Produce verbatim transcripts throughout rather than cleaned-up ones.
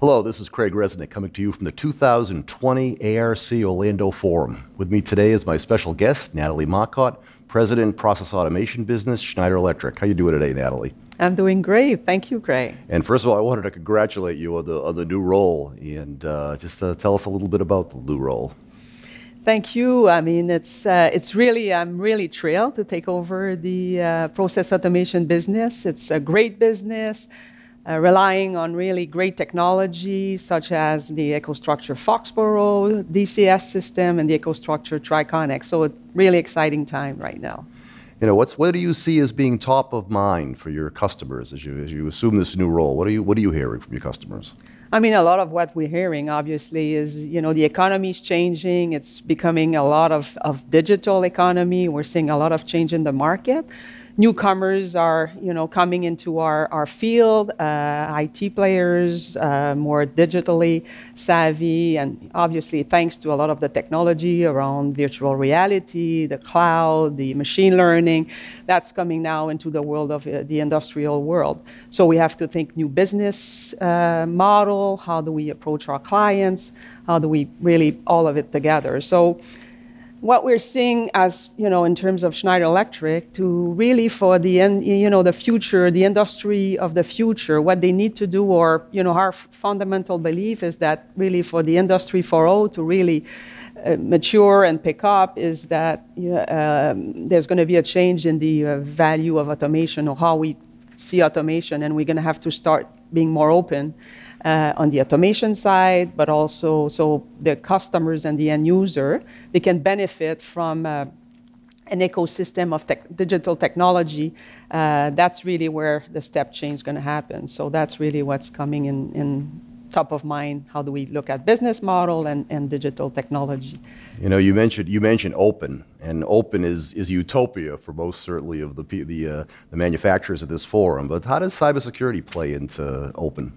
Hello, this is Craig Resnick coming to you from the two thousand twenty A R C Orlando Forum. With me today is my special guest, Nathalie Marcotte, President, Process Automation Business, Schneider Electric. How you doing today, Nathalie? I'm doing great. Thank you, Craig. And first of all, I wanted to congratulate you on the, on the new role, and uh, just uh, tell us a little bit about the new role. Thank you. I mean, it's, uh, it's really, I'm really thrilled to take over the uh, process automation business. It's a great business, uh, relying on really great technology, such as the EcoStruxure Foxboro D C S system and the EcoStruxure Triconex. So a really exciting time right now. You know, what's, what do you see as being top of mind for your customers as you, as you assume this new role? What are you, what are you hearing from your customers? I mean, a lot of what we're hearing, obviously, is, you know, the economy is changing. It's becoming a lot of, of digital economy. We're seeing a lot of change in the market. Newcomers are, you know, coming into our, our field, uh, I T players, uh, more digitally savvy. And obviously, thanks to a lot of the technology around virtual reality, the cloud, the machine learning, that's coming now into the world of uh, the industrial world. So we have to think new business uh, model. How do we approach our clients? How do we really all of it together? So what we're seeing as, you know, in terms of Schneider Electric, to really for the, you know, the future, the industry of the future, what they need to do, or, you know, our fundamental belief is that really for the industry four point oh to really uh, mature and pick up is that you know, um, there's going to be a change in the uh, value of automation or how we see automation, and we're going to have to start being more open Uh, on the automation side, but also so the customers and the end user, they can benefit from uh, an ecosystem of tech, digital technology. Uh, that's really where the step change is going to happen. So that's really what's coming in, in top of mind. How do we look at business model and, and digital technology? You know, you mentioned you mentioned open, and open is is utopia for most certainly of the the, uh, the manufacturers of this forum. But how does cybersecurity play into open?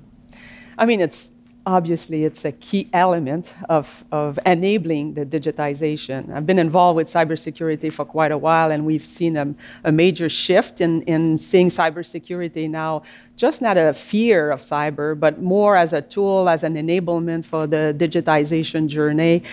I mean, it's obviously it's a key element of, of enabling the digitization. I've been involved with cybersecurity for quite a while, and we've seen a, a major shift in, in seeing cybersecurity now, just not a fear of cyber, but more as a tool, as an enablement for the digitization journey.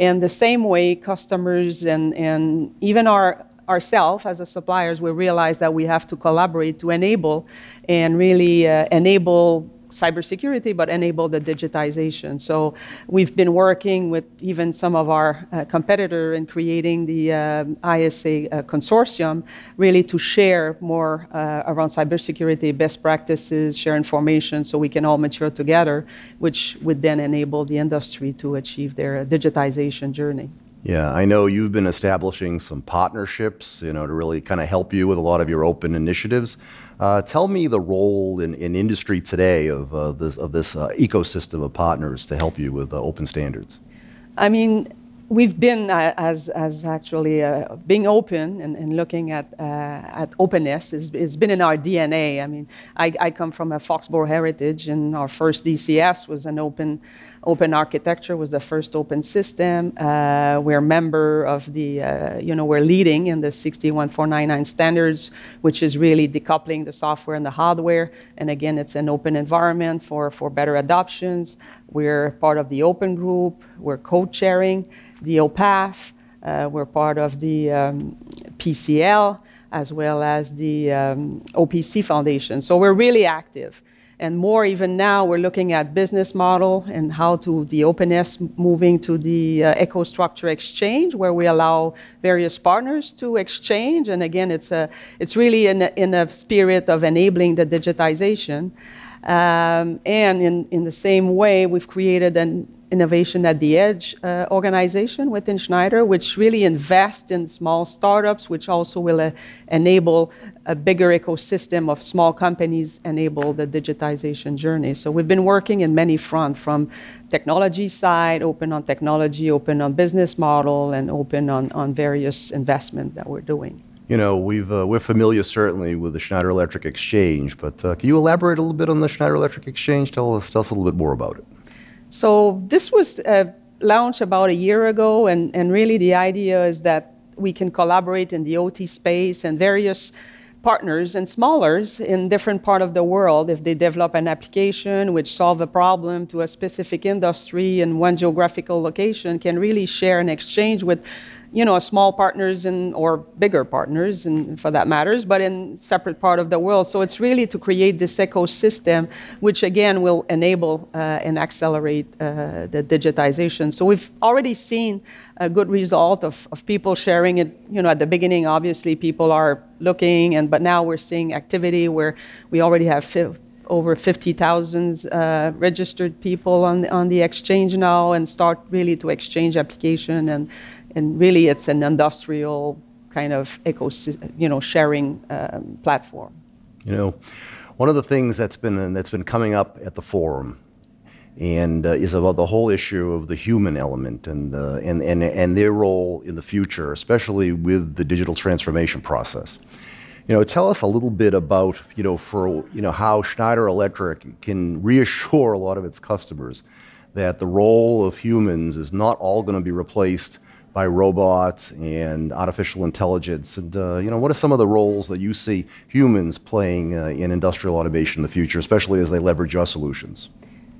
And the same way customers and, and even our ourselves as a suppliers, we realize that we have to collaborate to enable and really uh, enable cybersecurity, but enable the digitization. So we've been working with even some of our uh, competitor in creating the uh, I S A uh, consortium, really to share more uh, around cybersecurity, best practices, share information, so we can all mature together, which would then enable the industry to achieve their uh, digitization journey. Yeah, I know you've been establishing some partnerships, you know, to really kind of help you with a lot of your open initiatives. Uh, tell me the role in, in industry today of uh, this, of this uh, ecosystem of partners to help you with uh, open standards. I mean, we've been uh, as, as actually uh, being open and, and looking at, uh, at openness, is, it's been in our D N A. I mean, I, I come from a Foxboro heritage, and our first D C S was an open, open architecture, was the first open system. Uh, we're a member of the, uh, you know, we're leading in the six one four nine nine standards, which is really decoupling the software and the hardware. And again, it's an open environment for, for better adoptions. We're part of the open group, we're co-chairing the O P A F, uh, we're part of the um, P C L, as well as the um, O P C Foundation. So we're really active. And more even now, we're looking at business model and how to the openness moving to the uh, EcoStruxure Exchange, where we allow various partners to exchange. And again, it's, a, it's really in a, in a spirit of enabling the digitization. Um, and in, in the same way, we've created an Innovation at the Edge uh, organization within Schneider, which really invests in small startups, which also will uh, enable a bigger ecosystem of small companies, enable the digitization journey. So we've been working in many fronts, from technology side, open on technology, open on business model, and open on, on various investment that we're doing. You know, we've, uh, we're familiar certainly with the Schneider Electric Exchange, but uh, can you elaborate a little bit on the Schneider Electric Exchange? Tell us, tell us a little bit more about it. So this was uh, launched about a year ago, and, and really the idea is that we can collaborate in the O T space and various partners and smallers in different part of the world. If they develop an application which solve a problem to a specific industry in one geographical location, can really share and exchange with, you know, small partners and or bigger partners, and for that matters, but in separate part of the world. So it's really to create this ecosystem, which again will enable uh, and accelerate uh, the digitization. So we've already seen a good result of, of people sharing it. You know, at the beginning, obviously people are looking, and but now we're seeing activity where we already have over fifty thousand uh, registered people on on the exchange now, and start really to exchange application. And. And really, it's an industrial kind of ecosystem, you know, sharing um, platform. You know, one of the things that's been that's been coming up at the forum, and uh, is about the whole issue of the human element and uh, and and and their role in the future, especially with the digital transformation process. You know, tell us a little bit about, you know, for you know how Schneider Electric can reassure a lot of its customers that the role of humans is not all going to be replaced by robots and artificial intelligence, and uh, you know, what are some of the roles that you see humans playing uh, in industrial automation in the future, especially as they leverage your solutions?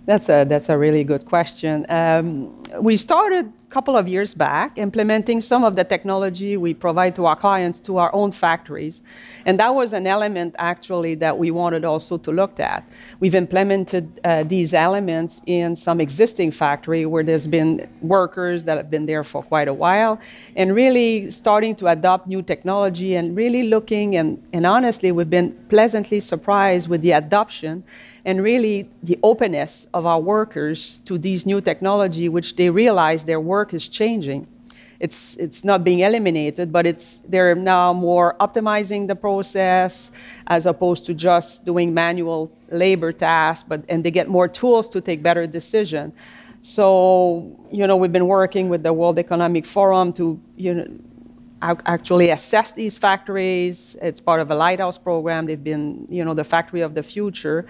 That's a that's a really good question. Um, we started a couple of years back implementing some of the technology we provide to our clients to our own factories, and that was an element actually that we wanted also to look at. We've implemented uh, these elements in some existing factory where there's been workers that have been there for quite a while, and really starting to adopt new technology and really looking, and and honestly we've been pleasantly surprised with the adoption and really the openness of our workers to these new technology, which they realize their work is changing. It's, it's not being eliminated, but it's, they're now more optimizing the process as opposed to just doing manual labor tasks, but, and they get more tools to take better decisions. So, you know, we've been working with the World Economic Forum to, you know, actually assess these factories. It's part of a Lighthouse program. They've been, you know, the factory of the future.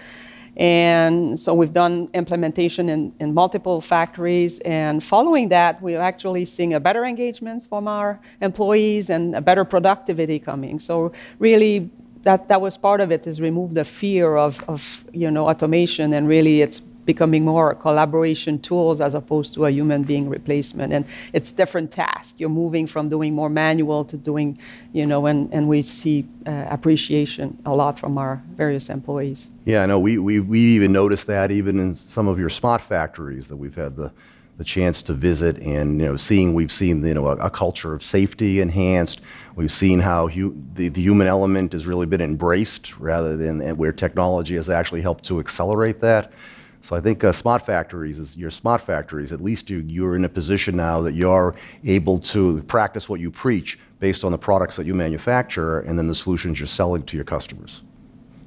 And so we've done implementation in, in multiple factories, and following that, we're actually seeing a better engagement from our employees and a better productivity coming. So really, that, that was part of it, is remove the fear of, of, you know, automation, and really it's becoming more collaboration tools as opposed to a human being replacement. And it's different tasks. You're moving from doing more manual to doing, you know, and, and we see uh, appreciation a lot from our various employees. Yeah, I know we, we, we even noticed that even in some of your smart factories that we've had the, the chance to visit, and, you know, seeing, we've seen, you know, a, a culture of safety enhanced. We've seen how hu the, the human element has really been embraced rather than where technology has actually helped to accelerate that. So I think uh, smart factories, is your smart factories, at least you, you're in a position now that you're able to practice what you preach based on the products that you manufacture and then the solutions you're selling to your customers.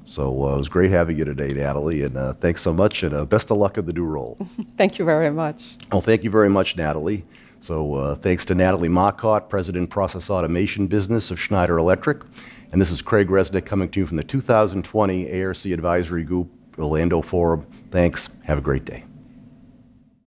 So uh, it was great having you today, Nathalie, and uh, thanks so much, and uh, best of luck in the new role. Thank you very much. Well, thank you very much, Nathalie. So uh, thanks to Nathalie Marcotte, President, Process Automation Business of Schneider Electric. And this is Craig Resnick coming to you from the two thousand twenty A R C Advisory Group Orlando Forum. Thanks. Have a great day.